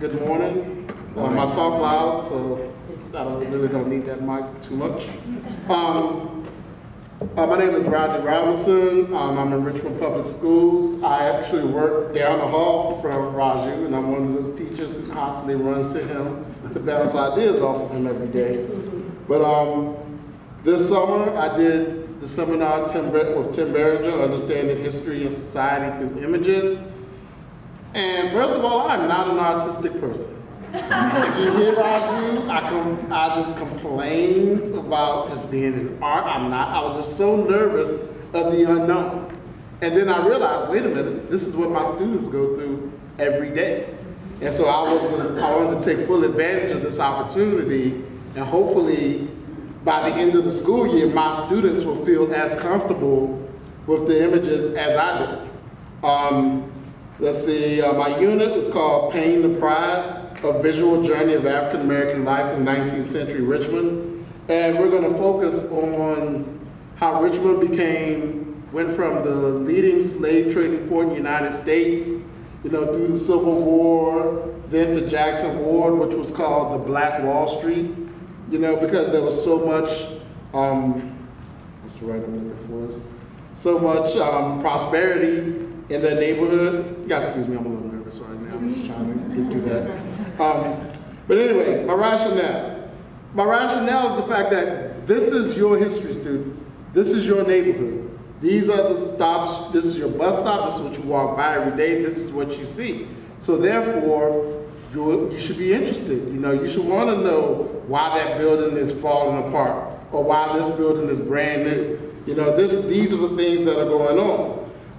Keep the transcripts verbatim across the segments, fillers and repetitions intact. Good morning. Um, I talk loud, so I don't, really don't need that mic too much. Um, uh, my name is Rodney Robinson. Um, I'm in Richmond Public Schools. I actually work down the hall from Raju, and I'm one of those teachers who constantly runs to him to bounce ideas off of him every day. But um, this summer, I did the seminar Tim with Tim Berger, Understanding History and Society Through Images. And first of all, I'm not an artistic person. If you hear Raju, I com I just complained about his being in art. I'm not. I was just so nervous of the unknown. And then I realized, wait a minute, this is what my students go through every day. And so I was I wanted to take full advantage of this opportunity, and hopefully by the end of the school year, my students will feel as comfortable with the images as I do. Um, Let's see, uh, my unit was called Pain to Pride, A Visual Journey of African American Life in nineteenth Century Richmond. And we're gonna focus on how Richmond became, went from the leading slave trading port in the United States, you know, through the Civil War, then to Jackson Ward, which was called the Black Wall Street, you know, because there was so much, um, what's the right I'm looking for us? So much um, prosperity in that neighborhood. Yeah, excuse me, I'm a little nervous right now. I'm just trying to get through that. Um, but anyway, my rationale. My rationale is the fact that this is your history, students. This is your neighborhood. These are the stops. This is your bus stop. This is what you walk by every day. This is what you see. So therefore, you, you should be interested. You know, you should want to know why that building is falling apart, or why this building is brand new. You know, this, these are the things that are going on.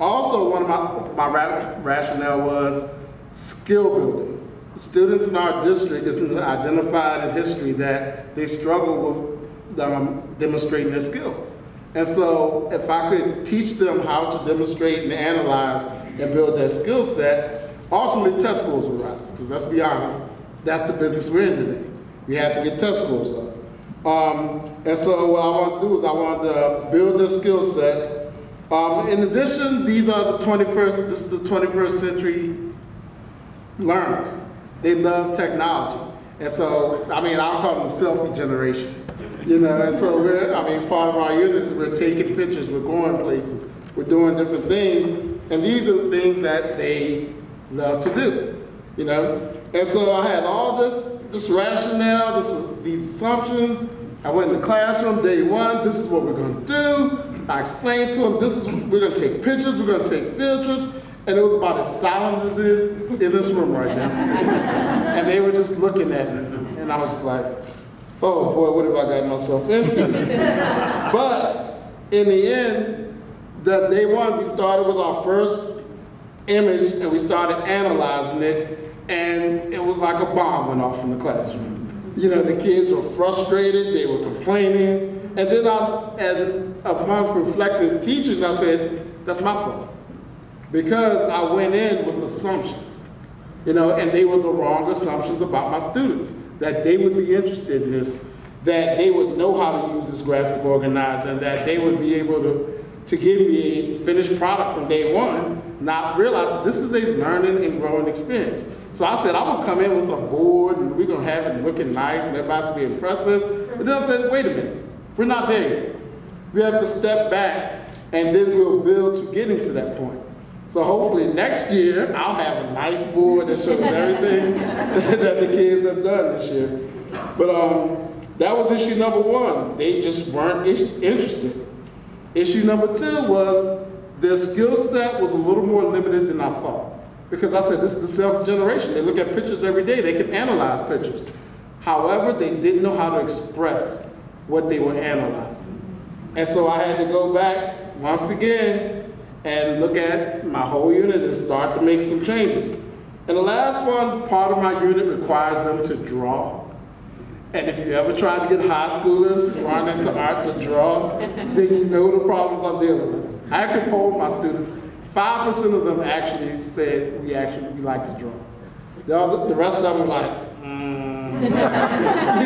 Also, one of my, my ra rationale was skill building. Students in our district is identified in history that they struggle with um, demonstrating their skills. And so if I could teach them how to demonstrate and analyze and build their skill set, ultimately test scores will rise, because let's be honest, that's the business we're in today. We have to get test scores up. Um, and so what I want to do is I want to build their skill set. Um, in addition, these are the twenty-first, this is the twenty-first century learners. They love technology. And so, I mean, I'll call them the selfie generation. You know, and so we're, I mean, part of our unit is we're taking pictures, we're going places, we're doing different things, and these are the things that they love to do, you know? And so I had all this, this rationale, this, these assumptions. I went in the classroom day one, this is what we're gonna do. I explained to him, this is, we're gonna take pictures, we're gonna take field trips, and it was about as silent as it is in this room right now. And they were just looking at me, and I was just like, oh boy, what have I gotten myself into? But in the end, the day one, we started with our first image, and we started analyzing it, and it was like a bomb went off in the classroom. You know, the kids were frustrated, they were complaining, and then I, and upon reflective teaching, I said, that's my fault. Because I went in with assumptions, you know, and they were the wrong assumptions about my students, that they would be interested in this, that they would know how to use this graphic organizer, and that they would be able to, to give me a finished product from day one, not realize this is a learning and growing experience. So I said, I'm gonna come in with a board, and we're gonna have it looking nice, and everybody's gonna be impressive. But then I said, wait a minute, we're not there yet. We have to step back, and then we'll build to getting to that point. So hopefully next year, I'll have a nice board that shows everything that the kids have done this year. But um, that was issue number one. They just weren't interested. Issue number two was their skill set was a little more limited than I thought. Because I said, this is the self-generation. They look at pictures every day. They can analyze pictures. However, they didn't know how to express what they were analyzing. And so I had to go back once again and look at my whole unit and start to make some changes. And the last one, part of my unit requires them to draw. And if you ever tried to get high schoolers who aren't into art to draw, then you know the problems I'm dealing with. I actually polled my students. five percent of them actually said, we actually we like to draw. The, other, the rest of them were like, mm. You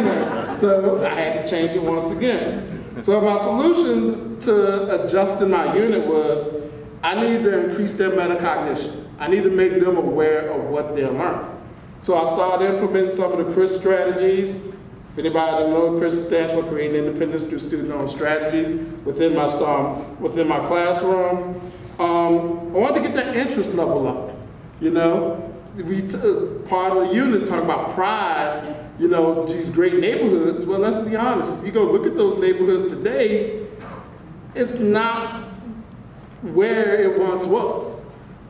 know, so I had to change it once again. So my solutions to adjusting my unit was, I need to increase their metacognition. I need to make them aware of what they're learning. So I started implementing some of the Chris strategies. If anybody knows Chris Stash, we're creating independence through student-owned strategies within my um, within my classroom. Um, I wanted to get that interest level up. You know, we t part of the unit talking about pride. You know, these great neighborhoods. Well, let's be honest. If you go look at those neighborhoods today, it's not where it once was.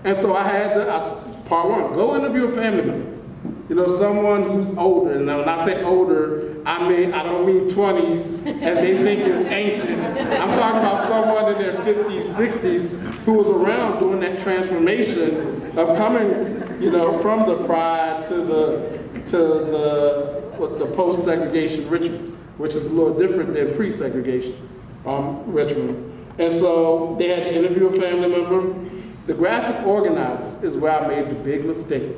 And so I had to, I, part one, go interview a family member. You know, someone who's older. Now, when I say older, I mean, I don't mean twenties as they think is ancient. I'm talking about someone in their fifties, sixties who was around during that transformation of coming, you know, from the pride to the to the what, the post-segregation Richmond, which is a little different than pre-segregation um, Richmond. And so they had to interview a family member. The graphic organizer is where I made the big mistake.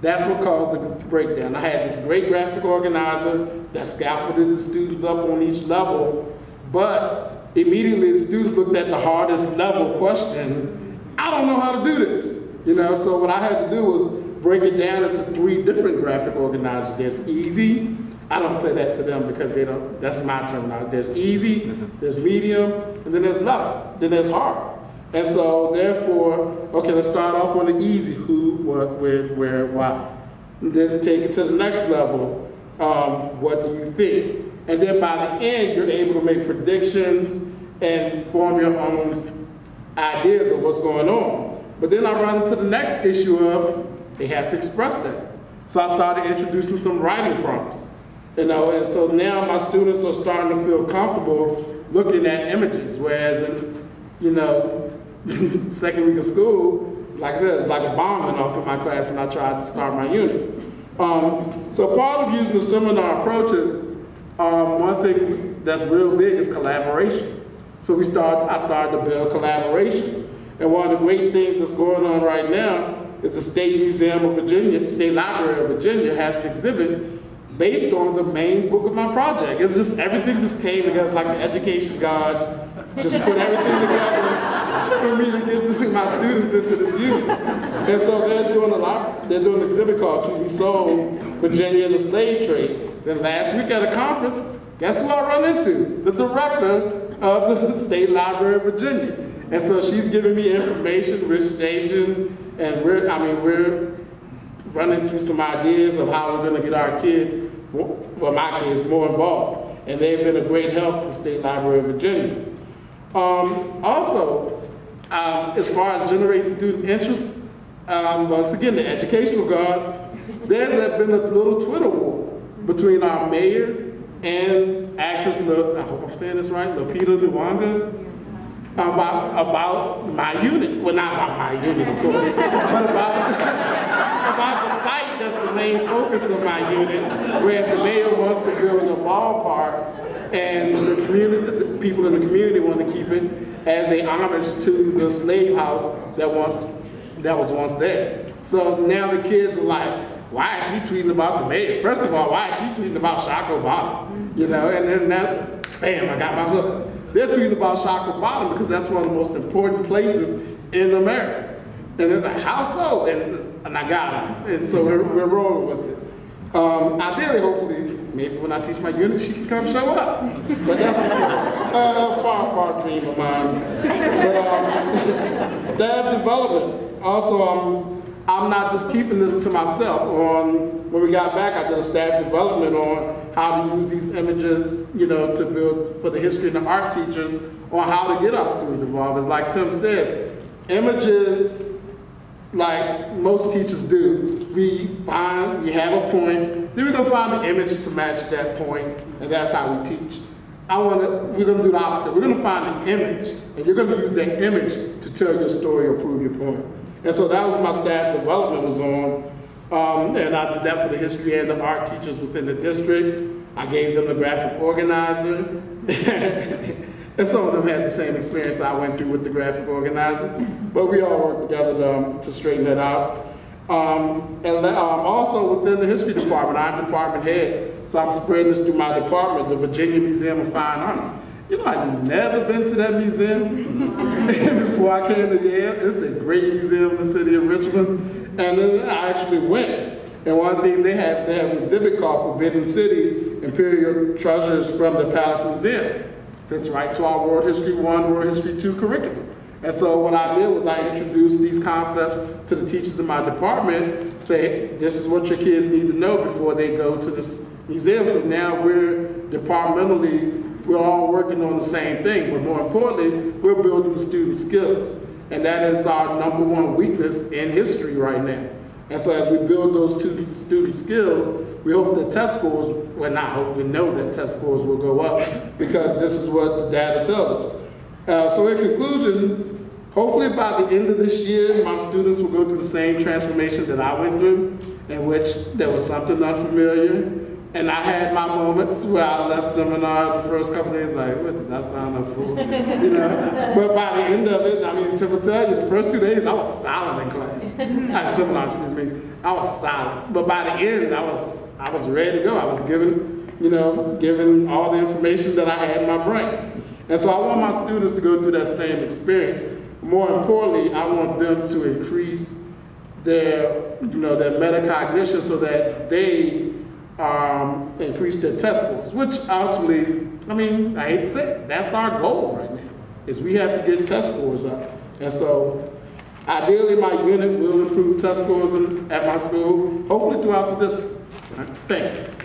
That's what caused the breakdown. I had this great graphic organizer that scaffolded the students up on each level, but immediately the students looked at the hardest level question. I don't know how to do this. You know, so what I had to do was break it down into three different graphic organizers. There's easy. I don't say that to them because they don't, that's my terminology. There's easy, there's medium, and then there's level, then there's hard. And so, therefore, okay, let's start off on the easy, who, what, where, where, why. And then take it to the next level, um, what do you think? And then by the end, you're able to make predictions and form your own ideas of what's going on. But then I run into the next issue of, they have to express that. So I started introducing some writing prompts, you know, and so now my students are starting to feel comfortable looking at images, whereas, in, you know, second week of school, like I said, it's like a bomb went off in my class and I tried to start my unit. Um, so part of using the seminar approaches, um, one thing that's real big is collaboration. So we start, I started to build collaboration. And one of the great things that's going on right now is the State Museum of Virginia, State Library of Virginia has an exhibit based on the main book of my project. It's just, everything just came together, like the education gods just put everything together for me to get my students into this unit. And so they're doing a lot, they're doing an exhibit called To Be Sold, Virginia and the Slave Trade. Then last week at a conference, guess who I run into? The director of the State Library of Virginia. And so she's giving me information, we're exchanging, and we're, I mean, we're running through some ideas of how we're gonna get our kids, well, my kids, more involved. And they've been a great help to the State Library of Virginia. Um, also, Um, as far as generating student interest, um, once again, the educational guards, there's been a little Twitter war between our mayor and actress, Le, I hope I'm saying this right, Lupita Nyong'o, about, about my unit. Well, not about my unit, of course, but about, about the site that's the main focus of my unit, whereas the mayor wants to build a ballpark and the community, people in the community want to keep it as a homage to the slave house that once that was once there. So now the kids are like, why is she tweeting about the mayor? First of all, why is she tweeting about Shockoe Bottom? You know, and then that, bam, I got my hook. They're tweeting about Shockoe Bottom because that's one of the most important places in America. And it's like, how so? And, and I got it. And so we're, we're rolling with it. Um, ideally, hopefully, maybe when I teach my unit, she can come show up. But that's just a uh, far, far dream of mine. But, um, staff development. Also, um, I'm not just keeping this to myself. On when we got back, I did a staff development on how to use these images, you know, to build for the history and the art teachers on how to get our students involved. It's like Tim says, images. Like most teachers do, we find, we have a point, then we're gonna find an image to match that point, and that's how we teach. I wanna, we're gonna do the opposite. We're gonna find an image, and you're gonna use that image to tell your story or prove your point. And so that was my staff development was on, um, and I did that for the history and the art teachers within the district. I gave them the graphic organizer, and some of them had the same experience I went through with the graphic organizer, but we all worked together to, um, to straighten that out. Um, and um, also within the history department, I'm department head, so I'm spreading this through my department, the Virginia Museum of Fine Arts. You know, I've never been to that museum before I came to Yale. It's a great museum in the city of Richmond, and then I actually went. And one thing they have, they have an exhibit called Forbidden City, Imperial Treasures from the Palace Museum. Fits right to our World History One, World History Two curriculum. And so what I did was I introduced these concepts to the teachers in my department, say, this is what your kids need to know before they go to this museum. So now we're departmentally, we're all working on the same thing, but more importantly, we're building the student skills. And that is our number one weakness in history right now. And so as we build those two student skills, we hope that test scores, well not hope, we know that test scores will go up because this is what the data tells us. Uh, so in conclusion, hopefully by the end of this year, my students will go through the same transformation that I went through, in which there was something unfamiliar. And I had my moments where I left seminar the first couple of days like, what did I sign up for? You know? But by the end of it, I mean, Tim will tell you, the first two days I was silent in class. At seminar, excuse me. I was silent. But by the end, I was I was ready to go. I was given, you know, given all the information that I had in my brain. And so I want my students to go through that same experience. More importantly, I want them to increase their, you know, their metacognition so that they Um, increase their test scores, which ultimately, I mean, I hate to say it, that's our goal right now, is we have to get test scores up. And so, ideally my unit will improve test scores in, at my school, hopefully throughout the district. All right, thank you.